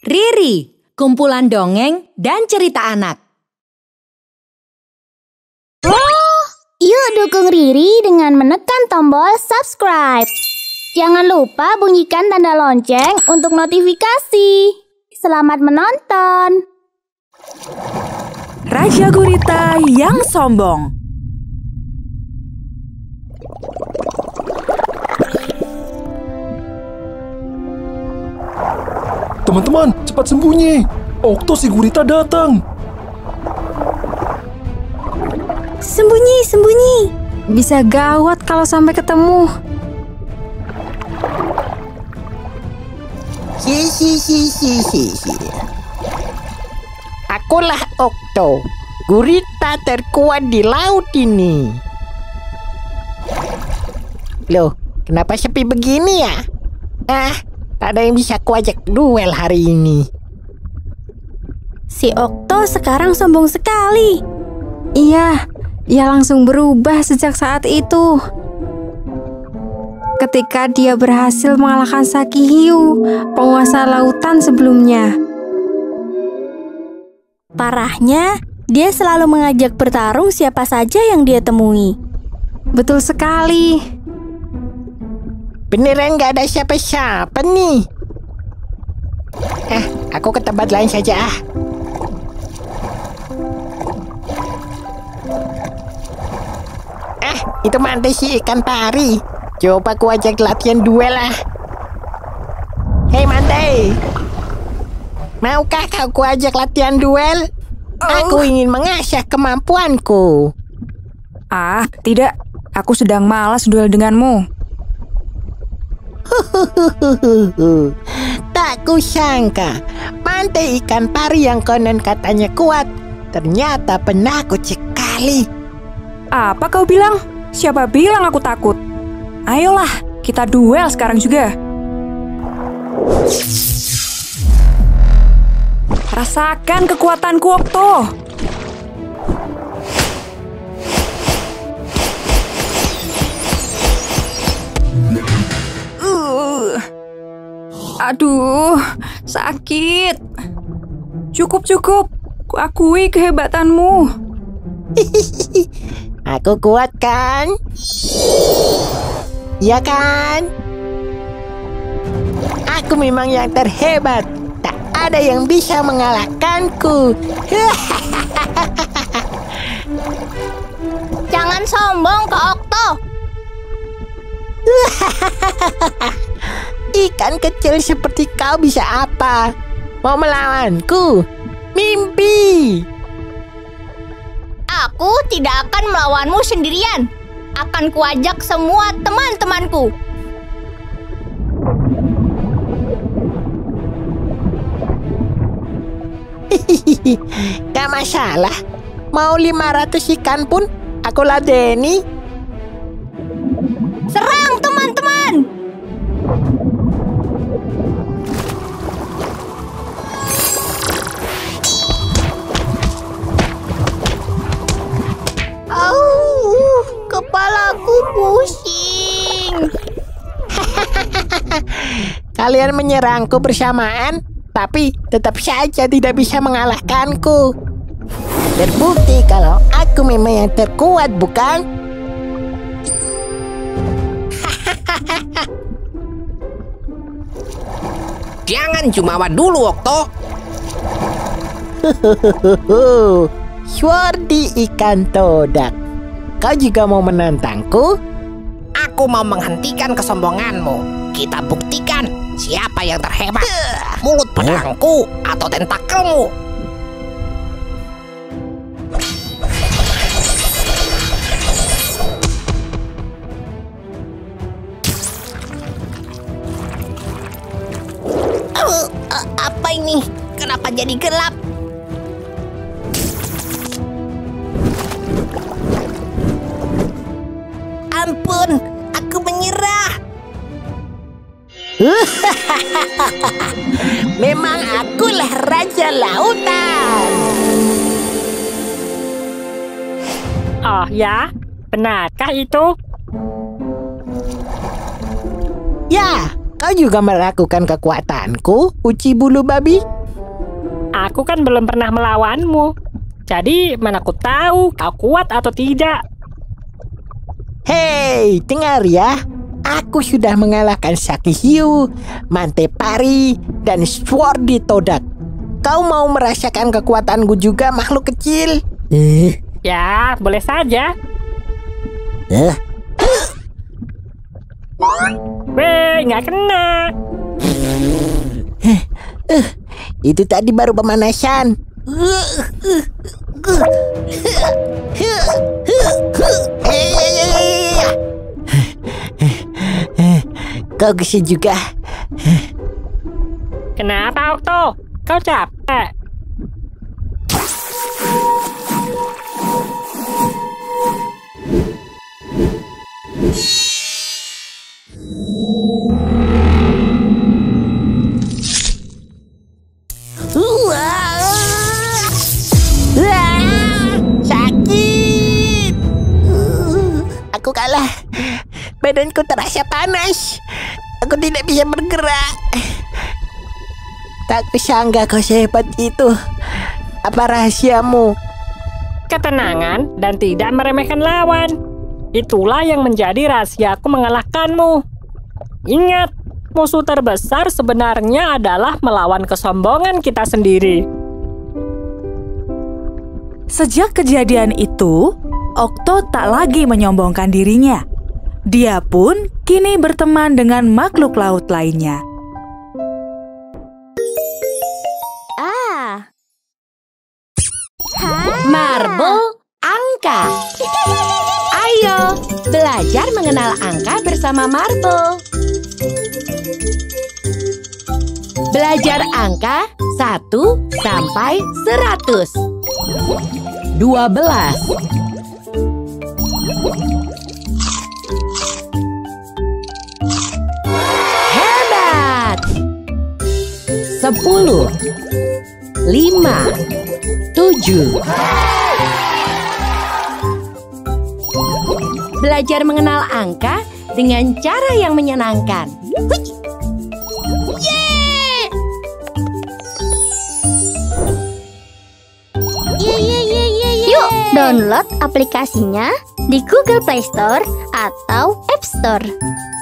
Riri, kumpulan dongeng dan cerita anak. Oh, yuk dukung Riri dengan menekan tombol subscribe. Jangan lupa bunyikan tanda lonceng untuk notifikasi. Selamat menonton. Raja Gurita yang Sombong. Teman-teman, cepat sembunyi. Okto si Gurita datang. Sembunyi, sembunyi. Bisa gawat kalau sampai ketemu. Akulah Okto, Gurita terkuat di laut ini. Loh, kenapa sepi begini ya? Tak ada yang bisa kuajak duel hari ini. Si Okto sekarang sombong sekali. Iya, ia langsung berubah sejak saat itu. Ketika dia berhasil mengalahkan Saki Hiu, penguasa lautan sebelumnya. Parahnya, dia selalu mengajak bertarung siapa saja yang dia temui. Betul sekali. Beneran gak ada siapa-siapa nih. Aku ke tempat lain saja . Itu Mantai si ikan pari. Coba aku ajak latihan duel . Hei Mantai, maukah kau ajak latihan duel? Aku ingin mengasah kemampuanku. Tidak, aku sedang malas duel denganmu. Tak kusangka, Mantai ikan pari yang konon katanya kuat, ternyata penakut sekali. Apa kau bilang? Siapa bilang aku takut? Ayolah, kita duel sekarang juga. Rasakan kekuatanku, Okto. Aduh, sakit. Cukup. Kuakui kehebatanmu. Aku kuat kan? Ya kan? Aku memang yang terhebat. Tak ada yang bisa mengalahkanku. Jangan sombong, Kak Okto. Ikan kecil seperti kau bisa apa? Mau melawanku? Mimpi. Aku tidak akan melawanmu sendirian. Akan kuajak semua teman-temanku. Gak masalah. Mau 500 ikan pun aku ladeni. Serang teman-teman. Kepalaku pusing. Kalian menyerangku bersamaan, tapi tetap saja tidak bisa mengalahkanku. Terbukti kalau aku memang yang terkuat, bukan? Jangan jumawa dulu, Okto. Suardi ikan todak. Kau juga mau menantangku? Aku mau menghentikan kesombonganmu. Kita buktikan siapa yang terhebat. Mulut pedangku atau tentakelmu. Apa ini? Kenapa jadi gelap? Ampun, aku menyerah. Memang akulah Raja Lautan. Oh ya, benarkah itu? Ya, kau juga meragukan kekuatanku, uci bulu babi. Aku kan belum pernah melawanmu. Jadi mana aku tahu kau kuat atau tidak. Hei, dengar ya. Aku sudah mengalahkan Saki Hiu, Mantai Pari, dan Suardi Todak. Kau mau merasakan kekuatanku juga, makhluk kecil? Ya, boleh saja. Weh, nggak kena. Itu tadi baru pemanasan. Kau gesit juga. Kenapa, Okto? Kau capek? Sakit. Aku kalah. Badanku terasa panas. Aku tidak bisa bergerak. Tak kusangka kau sehebat itu. Apa rahasiamu? Ketenangan dan tidak meremehkan lawan. Itulah yang menjadi rahasiaku mengalahkanmu. Ingat, musuh terbesar sebenarnya adalah melawan kesombongan kita sendiri. Sejak kejadian itu, Okto tak lagi menyombongkan dirinya. Dia pun kini berteman dengan makhluk laut lainnya. Marble, angka. Ayo, belajar mengenal angka bersama Marble. Belajar angka 1 sampai 100. 12. 10, 5, 7. Belajar mengenal angka dengan cara yang menyenangkan. Yuk download aplikasinya di Google Play Store atau App Store.